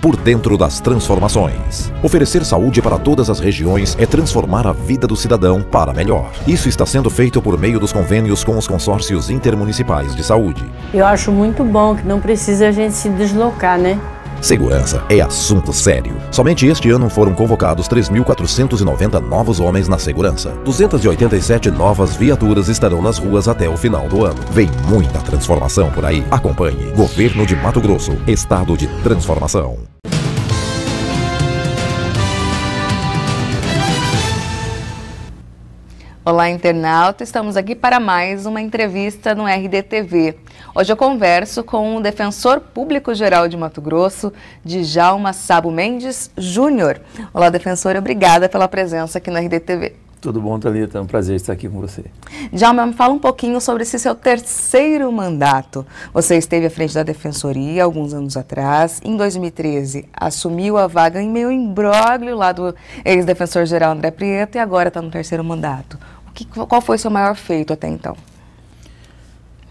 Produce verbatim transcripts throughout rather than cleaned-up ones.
por dentro das transformações. Oferecer saúde para todas as regiões é transformar a vida do cidadão para melhor. Isso está sendo feito por meio dos convênios com os consórcios intermunicipais de saúde. Eu acho muito bom que não precisa a gente se deslocar, né? Segurança é assunto sério. Somente este ano foram convocados três mil quatrocentos e noventa novos homens na segurança. duzentas e oitenta e sete novas viaturas estarão nas ruas até o final do ano. Vem muita transformação por aí. Acompanhe. Governo de Mato Grosso. Estado de transformação. Olá, internauta, estamos aqui para mais uma entrevista no R D T V. Hoje eu converso com o defensor público-geral de Mato Grosso, Djalma Sabo Mendes Júnior. Olá, defensor, obrigada pela presença aqui no R D T V. Tudo bom, Thalita? É um prazer estar aqui com você. Djalma, me fala um pouquinho sobre esse seu terceiro mandato. Você esteve à frente da Defensoria alguns anos atrás. Em dois mil e treze, assumiu a vaga em meio imbróglio lá do ex-defensor-geral André Prieto e agora está no terceiro mandato. O que, qual foi o seu maior feito até então?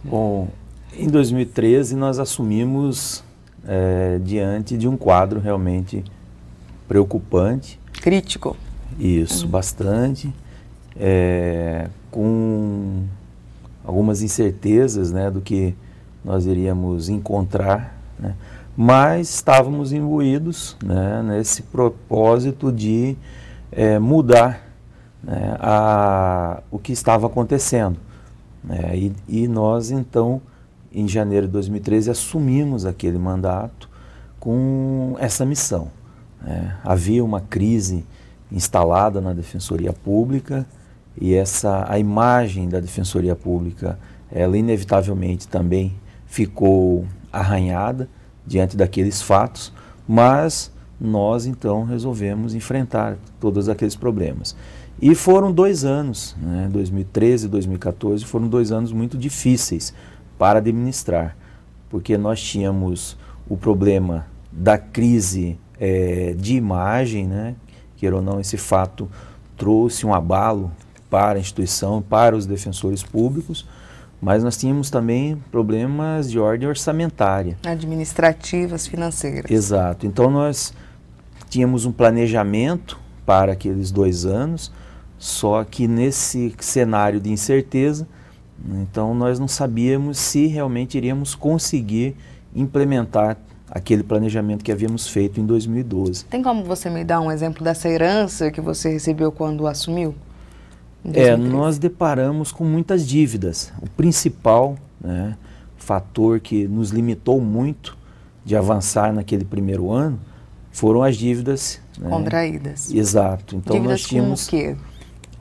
Bom, em dois mil e treze nós assumimos é, diante de um quadro realmente preocupante. Crítico. Isso, bastante, é, com algumas incertezas, né, do que nós iríamos encontrar, né, mas estávamos imbuídos, né, nesse propósito de é, mudar, né, a, o que estava acontecendo, né, e, e nós então, em janeiro de dois mil e treze, assumimos aquele mandato com essa missão, né. Havia uma crise instalada na Defensoria Pública e essa, a imagem da Defensoria Pública, ela inevitavelmente também ficou arranhada diante daqueles fatos, mas nós então resolvemos enfrentar todos aqueles problemas. E foram dois anos, né, dois mil e treze e dois mil e quatorze, foram dois anos muito difíceis para administrar, porque nós tínhamos o problema da crise é, de imagem, né. Queira ou não, esse fato trouxe um abalo para a instituição, para os defensores públicos, mas nós tínhamos também problemas de ordem orçamentária. Administrativas, financeiras. Exato. Então nós tínhamos um planejamento para aqueles dois anos, só que nesse cenário de incerteza, então nós não sabíamos se realmente iríamos conseguir implementar aquele planejamento que havíamos feito em dois mil e doze. Tem como você me dar um exemplo dessa herança que você recebeu quando assumiu? É, nós deparamos com muitas dívidas. O principal, né, fator que nos limitou muito de avançar naquele primeiro ano foram as dívidas, né, contraídas. Exato. Então dívidas nós tínhamos, com o quê?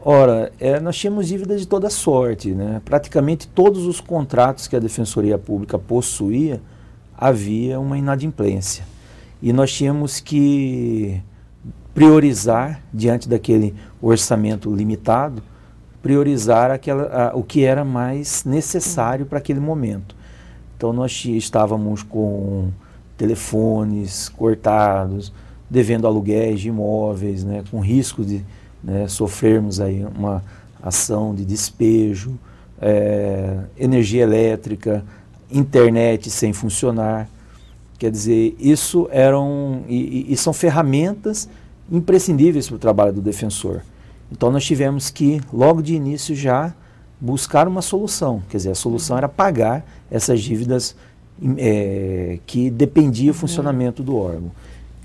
Ora, é, nós tínhamos dívidas de toda sorte, né? Praticamente todos os contratos que a Defensoria Pública possuía havia uma inadimplência e nós tínhamos que priorizar, diante daquele orçamento limitado, priorizar aquela, a, o que era mais necessário para aquele momento. Então nós estávamos com telefones cortados, devendo aluguéis de imóveis, né, com risco de, né, sofrermos aí uma ação de despejo, é, energia elétrica, internet sem funcionar. Quer dizer, isso eram e, e são ferramentas imprescindíveis para o trabalho do defensor. Então nós tivemos que, logo de início, já buscar uma solução. Quer dizer, a solução era pagar essas dívidas é, que dependiam do funcionamento do órgão.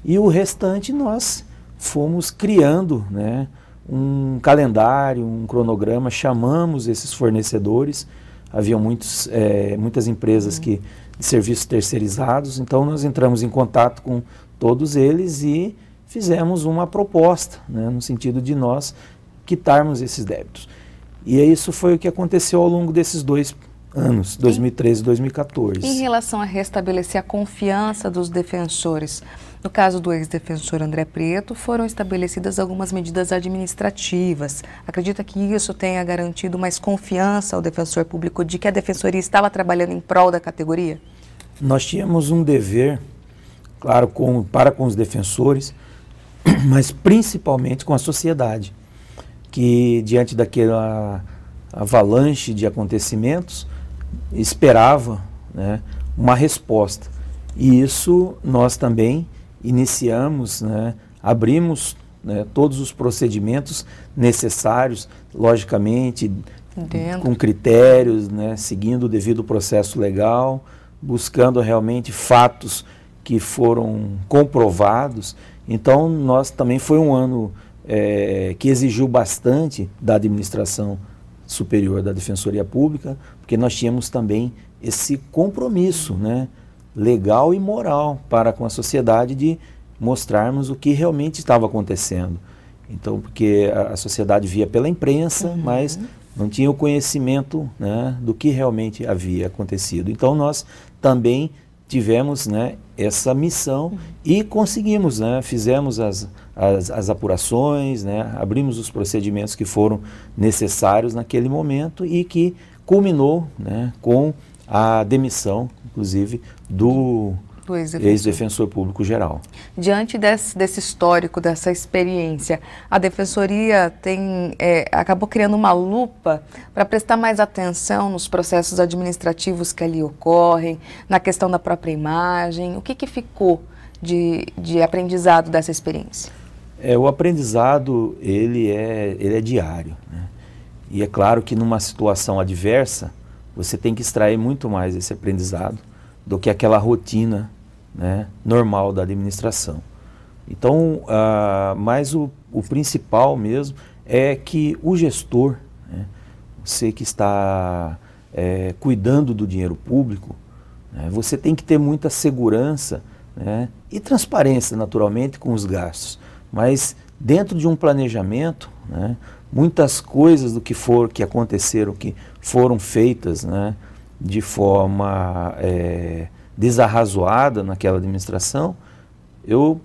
E o restante nós fomos criando, né, um calendário, um cronograma, chamamos esses fornecedores. Havia muitos, é, muitas empresas que, de serviços terceirizados, então nós entramos em contato com todos eles e fizemos uma proposta, né, no sentido de nós quitarmos esses débitos. E isso foi o que aconteceu ao longo desses dois anos, dois mil e treze e dois mil e quatorze. Em relação a restabelecer a confiança dos defensores, no caso do ex-defensor André Prieto, foram estabelecidas algumas medidas administrativas. Acredita que isso tenha garantido mais confiança ao defensor público de que a defensoria estava trabalhando em prol da categoria? Nós tínhamos um dever, claro, com, para com os defensores, mas principalmente com a sociedade, que diante daquela avalanche de acontecimentos esperava, né, uma resposta. E isso nós também iniciamos, né, abrimos, né, todos os procedimentos necessários, logicamente, entendo, com critérios, né, seguindo o devido processo legal, buscando realmente fatos que foram comprovados. Então, nós também foi um ano é, que exigiu bastante da administração superior da Defensoria Pública, porque nós tínhamos também esse compromisso, né, legal e moral para com a sociedade de mostrarmos o que realmente estava acontecendo. Então, porque a, a sociedade via pela imprensa, uhum, mas não tinha o conhecimento, né, do que realmente havia acontecido. Então, nós também tivemos, né, essa missão, uhum, e conseguimos, né, fizemos as, as, as apurações, né, abrimos os procedimentos que foram necessários naquele momento e que culminou, né, com a demissão, inclusive, do ex-defensor público geral. Diante desse, desse histórico, dessa experiência, a Defensoria tem, é, acabou criando uma lupa para prestar mais atenção nos processos administrativos que ali ocorrem, na questão da própria imagem. O que, que ficou de, de aprendizado dessa experiência? É, o aprendizado, ele é, ele é diário, né? E é claro que numa situação adversa, você tem que extrair muito mais esse aprendizado do que aquela rotina, né, normal da administração. Então, ah, mas o, o principal mesmo é que o gestor, né, você que está é, cuidando do dinheiro público, né, você tem que ter muita segurança, né, e transparência, naturalmente, com os gastos. Mas dentro de um planejamento, né, muitas coisas do que for, que aconteceram, que foram feitas, né, de forma é, desarrazoada naquela administração, eu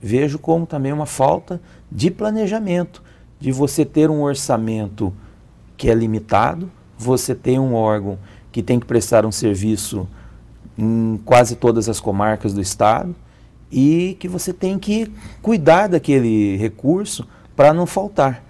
vejo como também uma falta de planejamento, de você ter um orçamento que é limitado, você tem um órgão que tem que prestar um serviço em quase todas as comarcas do estado e que você tem que cuidar daquele recurso para não faltar.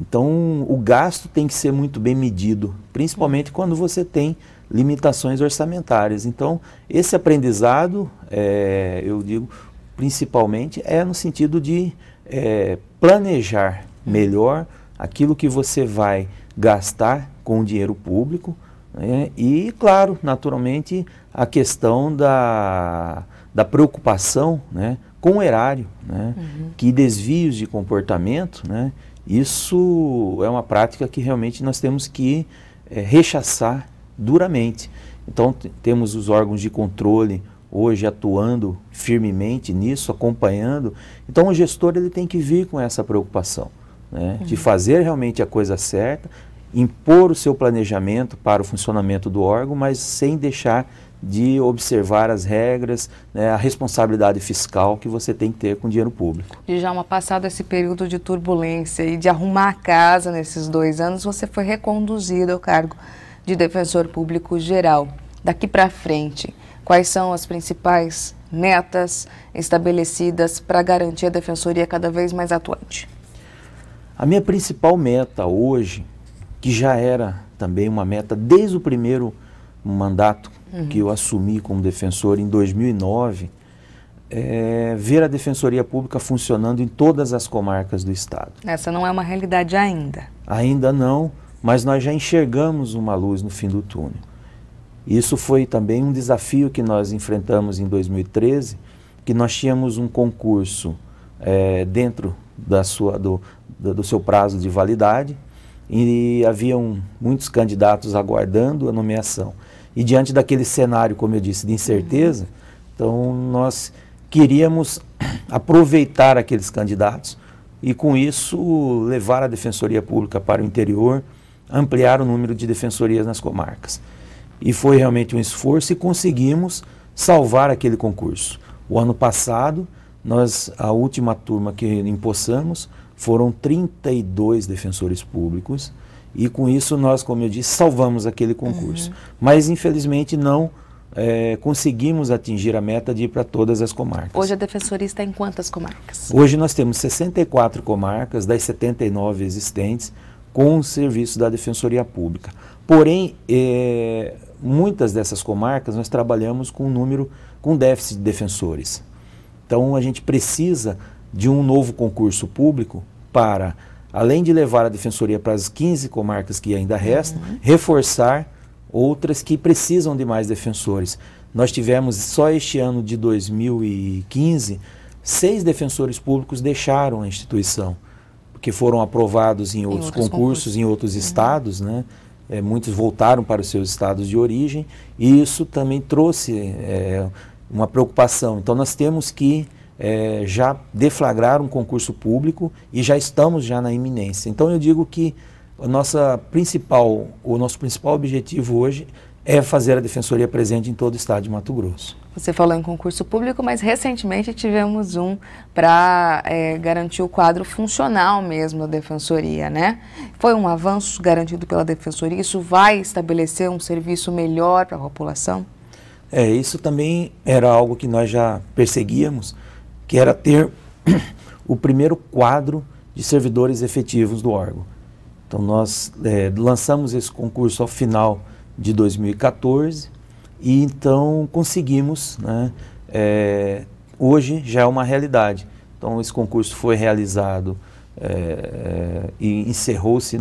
Então, o gasto tem que ser muito bem medido, principalmente quando você tem limitações orçamentárias. Então, esse aprendizado, é, eu digo, principalmente é no sentido de é, planejar melhor aquilo que você vai gastar com o dinheiro público, né? E, claro, naturalmente, a questão da, da preocupação, né, com o erário, né? Uhum. Que desvios de comportamento, né? Isso é uma prática que realmente nós temos que é, rechaçar duramente. Então, temos os órgãos de controle hoje atuando firmemente nisso, acompanhando. Então, o gestor ele tem que vir com essa preocupação, né, uhum, de fazer realmente a coisa certa, impor o seu planejamento para o funcionamento do órgão, mas sem deixar de observar as regras, né, a responsabilidade fiscal que você tem que ter com o dinheiro público. E já uma passado esse período de turbulência e de arrumar a casa nesses dois anos, você foi reconduzido ao cargo de defensor público geral. Daqui para frente, quais são as principais metas estabelecidas para garantir a defensoria cada vez mais atuante? A minha principal meta hoje, que já era também uma meta desde o primeiro mandato, uhum, que eu assumi como defensor em dois mil e nove, é ver a Defensoria Pública funcionando em todas as comarcas do estado. Essa não é uma realidade ainda. Ainda não, mas nós já enxergamos uma luz no fim do túnel. Isso foi também um desafio que nós enfrentamos em dois mil e treze, que nós tínhamos um concurso é, dentro da sua, do, do seu prazo de validade e haviam muitos candidatos aguardando a nomeação. E diante daquele cenário, como eu disse, de incerteza, então nós queríamos aproveitar aqueles candidatos e com isso levar a Defensoria Pública para o interior, ampliar o número de defensorias nas comarcas. E foi realmente um esforço e conseguimos salvar aquele concurso. O ano passado, nós, a última turma que empossamos foram trinta e dois defensores públicos. E com isso nós, como eu disse, salvamos aquele concurso. Uhum. Mas infelizmente não é, conseguimos atingir a meta de ir para todas as comarcas. Hoje a Defensoria está em quantas comarcas? Hoje nós temos sessenta e quatro comarcas, das setenta e nove existentes, com o serviço da Defensoria Pública. Porém, é, muitas dessas comarcas nós trabalhamos com um número, com déficit de defensores. Então a gente precisa de um novo concurso público para, além de levar a defensoria para as quinze comarcas que ainda restam, uhum. reforçar outras que precisam de mais defensores. Nós tivemos só este ano de dois mil e quinze, seis defensores públicos deixaram a instituição, porque foram aprovados em outros, em outros concursos, concursos, em outros uhum. estados, né? É, muitos voltaram para os seus estados de origem e isso também trouxe é, uma preocupação. Então nós temos que é, já deflagrar um concurso público e já estamos já na iminência. Então eu digo que a nossa principal, o nosso principal objetivo hoje é fazer a defensoria presente em todo o estado de Mato Grosso. Você falou em concurso público, mas recentemente tivemos um para é, garantir o quadro funcional mesmo da defensoria, né? Foi um avanço garantido pela defensoria? Isso vai estabelecer um serviço melhor para a população? É, isso também era algo que nós já perseguíamos, que era ter o primeiro quadro de servidores efetivos do órgão. Então nós é, lançamos esse concurso ao final de dois mil e quatorze, e então conseguimos, né, é, hoje já é uma realidade. Então esse concurso foi realizado é, e encerrou-se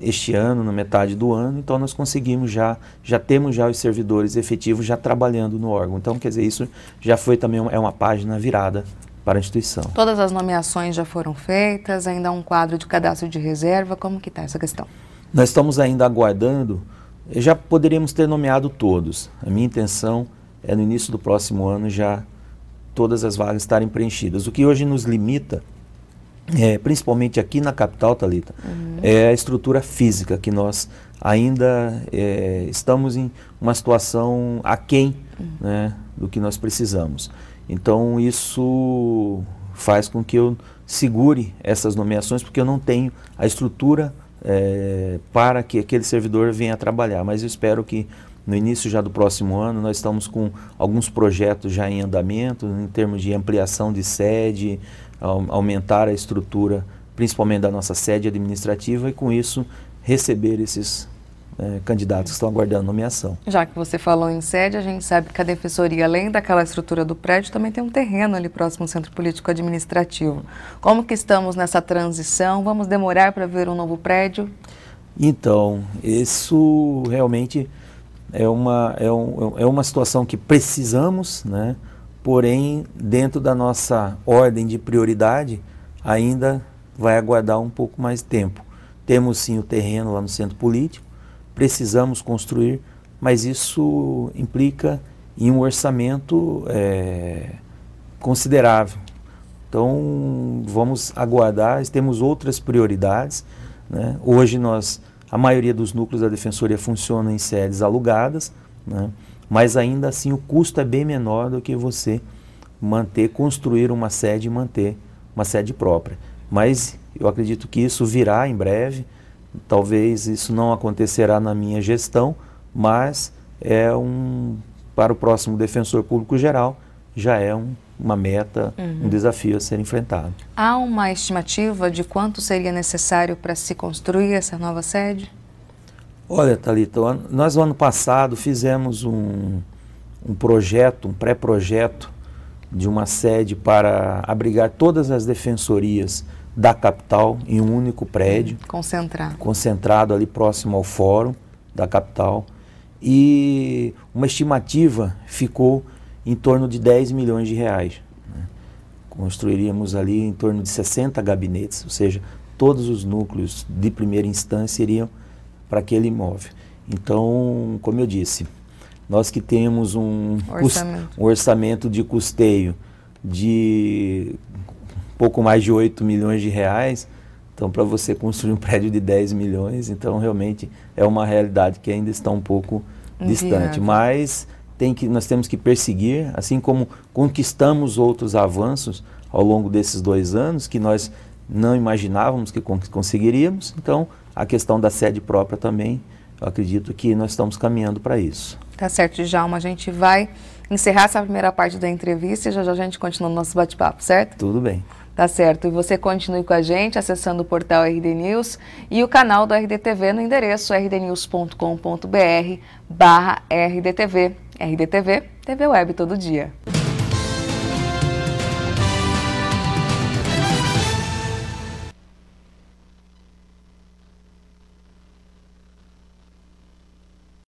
este ano, na metade do ano, então nós conseguimos já, já temos já os servidores efetivos já trabalhando no órgão. Então quer dizer, isso já foi também uma, é uma página virada para a instituição. Todas as nomeações já foram feitas, ainda há um quadro de cadastro de reserva, como que está essa questão? Nós estamos ainda aguardando. Já poderíamos ter nomeado todos. A minha intenção é no início do próximo ano já todas as vagas estarem preenchidas. O que hoje nos limita, é, principalmente aqui na capital, Thalita, uhum. é a estrutura física, que nós ainda é, estamos em uma situação aquém, uhum. né, do que nós precisamos. Então isso faz com que eu segure essas nomeações, porque eu não tenho a estrutura É, para que aquele servidor venha trabalhar, mas eu espero que no início já do próximo ano nós estamos com alguns projetos já em andamento, em termos de ampliação de sede, aumentar a estrutura, principalmente da nossa sede administrativa, e com isso receber esses É, candidatos que estão aguardando nomeação. Já que você falou em sede, a gente sabe que a defensoria, além daquela estrutura do prédio, também tem um terreno ali próximo ao Centro Político Administrativo. Como que estamos nessa transição? Vamos demorar para ver um novo prédio? Então, isso realmente é uma, é um, é uma situação que precisamos, né? Porém, dentro da nossa ordem de prioridade, ainda vai aguardar um pouco mais de tempo. Temos sim o terreno lá no Centro Político, precisamos construir, mas isso implica em um orçamento é, considerável. Então vamos aguardar, temos outras prioridades, né? Hoje nós, a maioria dos núcleos da defensoria funciona em sedes alugadas, né? Mas ainda assim o custo é bem menor do que você manter, construir uma sede e manter uma sede própria. Mas eu acredito que isso virá em breve. Talvez isso não acontecerá na minha gestão, mas é um, para o próximo defensor público geral já é um, uma meta, uhum. um desafio a ser enfrentado. Há uma estimativa de quanto seria necessário para se construir essa nova sede? Olha, Thalita, nós no ano passado fizemos um, um projeto, um pré-projeto de uma sede para abrigar todas as defensorias da capital em um único prédio. Concentrado. Concentrado ali próximo ao fórum da capital. E uma estimativa ficou em torno de dez milhões de reais. Né? Construiríamos ali em torno de sessenta gabinetes, ou seja, todos os núcleos de primeira instância iriam para aquele imóvel. Então, como eu disse, nós que temos um orçamento, um orçamento de custeio de pouco mais de oito milhões de reais, então para você construir um prédio de dez milhões, então realmente é uma realidade que ainda está um pouco distante, mas tem que, nós temos que perseguir, assim como conquistamos outros avanços ao longo desses dois anos, que nós não imaginávamos que conseguiríamos, então a questão da sede própria também, eu acredito que nós estamos caminhando para isso. Tá certo, Djalma, a gente vai encerrar essa primeira parte da entrevista e já já a gente continua o nosso bate-papo, certo? Tudo bem. Tá certo. E você continue com a gente acessando o portal R D News e o canal do R D T V no endereço rdnews ponto com ponto br barra R D T V. R D T V, T V Web todo dia.